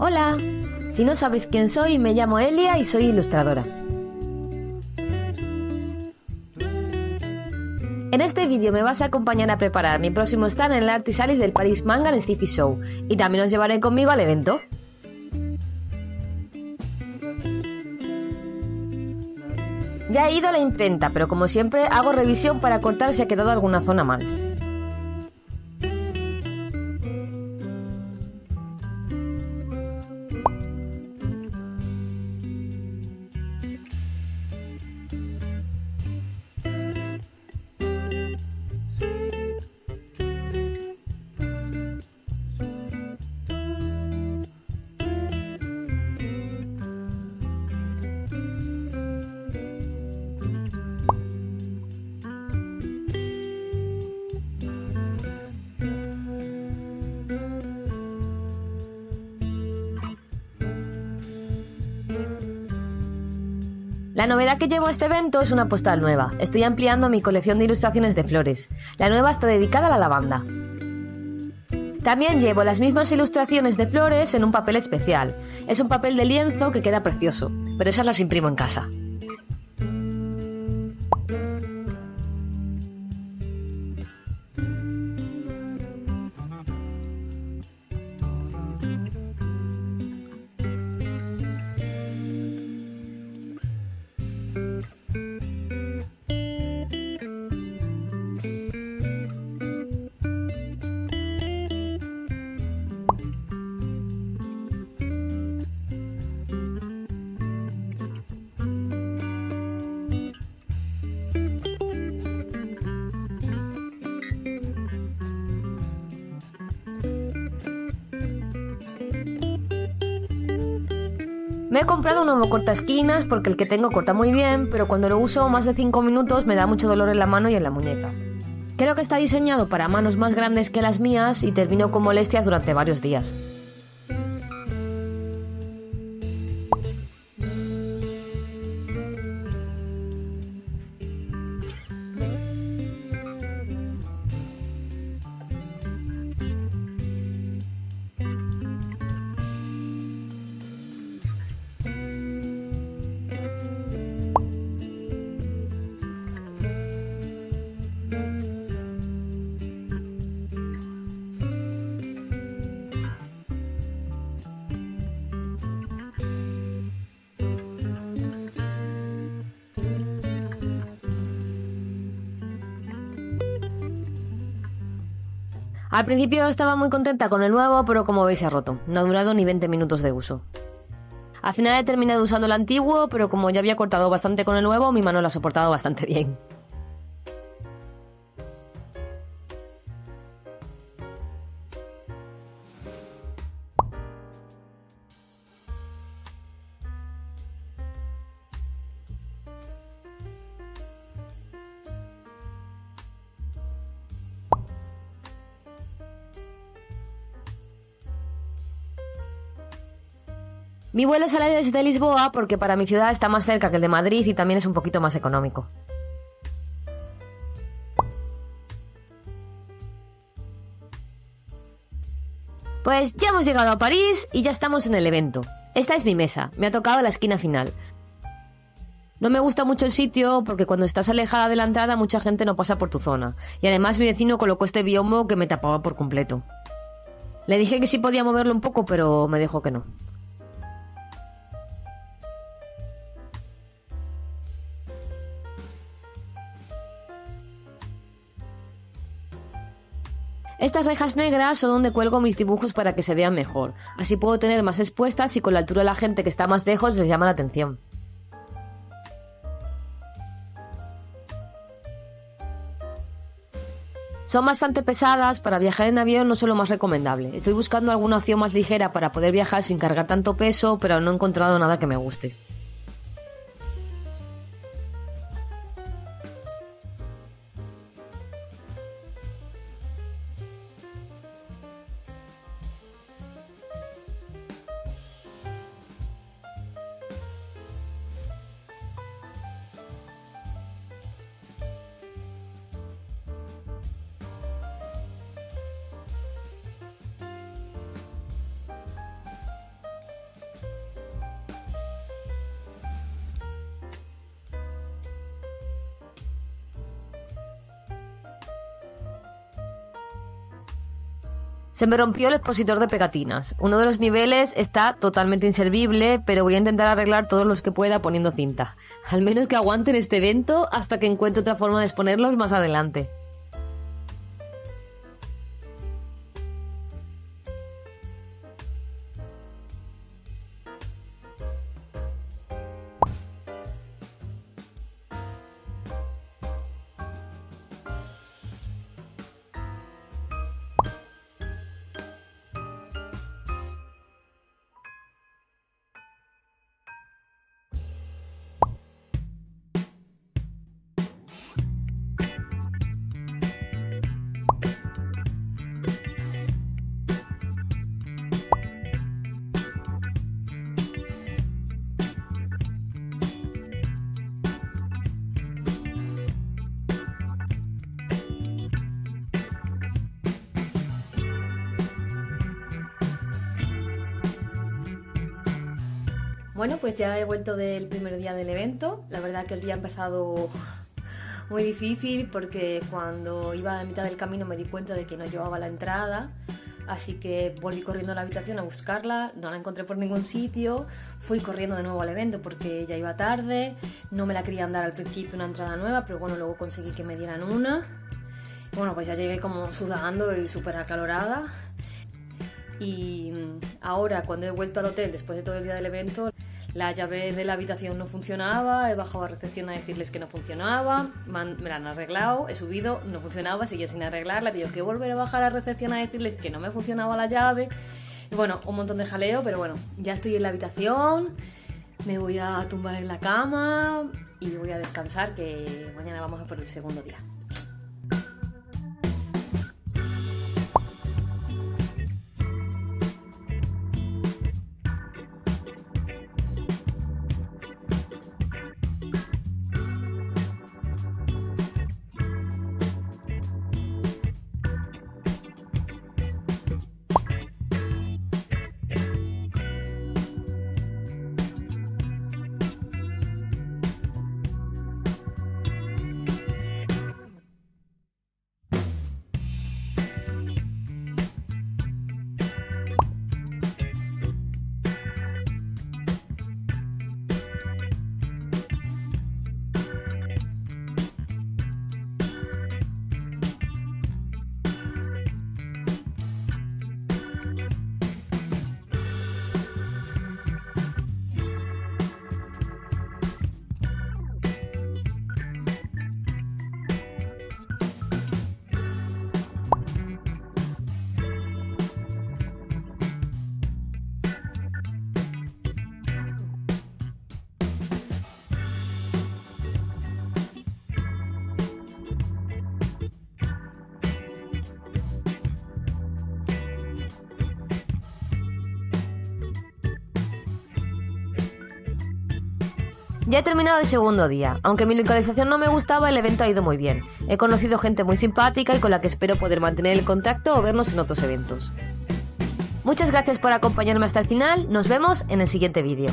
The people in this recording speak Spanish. Hola, si no sabes quién soy, me llamo Elia y soy ilustradora. En este vídeo me vas a acompañar a preparar mi próximo stand en el Artist Alley del Paris Manga and Scifi Show y también os llevaré conmigo al evento. Ya he ido a la imprenta, pero como siempre hago revisión para cortar si ha quedado alguna zona mal. La novedad que llevo a este evento es una postal nueva. Estoy ampliando mi colección de ilustraciones de flores. La nueva está dedicada a la lavanda. También llevo las mismas ilustraciones de flores en un papel especial. Es un papel de lienzo que queda precioso, pero esas las imprimo en casa. Me he comprado un nuevo cortaesquinas porque el que tengo corta muy bien, pero cuando lo uso más de 5 minutos me da mucho dolor en la mano y en la muñeca. Creo que está diseñado para manos más grandes que las mías y termino con molestias durante varios días. Al principio estaba muy contenta con el nuevo, pero como veis se ha roto. No ha durado ni 20 minutos de uso. Al final he terminado usando el antiguo, pero como ya había cortado bastante con el nuevo, mi mano lo ha soportado bastante bien. Mi vuelo sale desde Lisboa porque para mi ciudad está más cerca que el de Madrid y también es un poquito más económico. Pues ya hemos llegado a París y ya estamos en el evento. Esta es mi mesa, me ha tocado la esquina final. No me gusta mucho el sitio porque cuando estás alejada de la entrada mucha gente no pasa por tu zona. Y además mi vecino colocó este biombo que me tapaba por completo. Le dije que sí podía moverlo un poco, pero me dijo que no. Estas rejas negras son donde cuelgo mis dibujos para que se vean mejor, así puedo tener más expuestas y con la altura de la gente que está más lejos les llama la atención. Son bastante pesadas, para viajar en avión no son lo más recomendable. Estoy buscando alguna opción más ligera para poder viajar sin cargar tanto peso, pero no he encontrado nada que me guste. Se me rompió el expositor de pegatinas. Uno de los niveles está totalmente inservible, pero voy a intentar arreglar todos los que pueda poniendo cinta. Al menos que aguanten este evento hasta que encuentre otra forma de exponerlos más adelante. Bueno, pues ya he vuelto del primer día del evento. La verdad que el día ha empezado muy difícil porque cuando iba a mitad del camino me di cuenta de que no llevaba la entrada, así que volví corriendo a la habitación a buscarla, no la encontré por ningún sitio, fui corriendo de nuevo al evento porque ya iba tarde, no me la querían dar al principio una entrada nueva, pero bueno, luego conseguí que me dieran una. Bueno, pues ya llegué como sudando y súper acalorada. Y ahora, cuando he vuelto al hotel después de todo el día del evento, la llave de la habitación no funcionaba, he bajado a recepción a decirles que no funcionaba, me la han arreglado, he subido, no funcionaba, seguía sin arreglarla, tengo que volver a bajar a recepción a decirles que no me funcionaba la llave. Y bueno, un montón de jaleo, pero bueno, ya estoy en la habitación, me voy a tumbar en la cama y voy a descansar, que mañana vamos a por el segundo día. Ya he terminado el segundo día. Aunque mi localización no me gustaba, el evento ha ido muy bien. He conocido gente muy simpática y con la que espero poder mantener el contacto o vernos en otros eventos. Muchas gracias por acompañarme hasta el final. Nos vemos en el siguiente vídeo.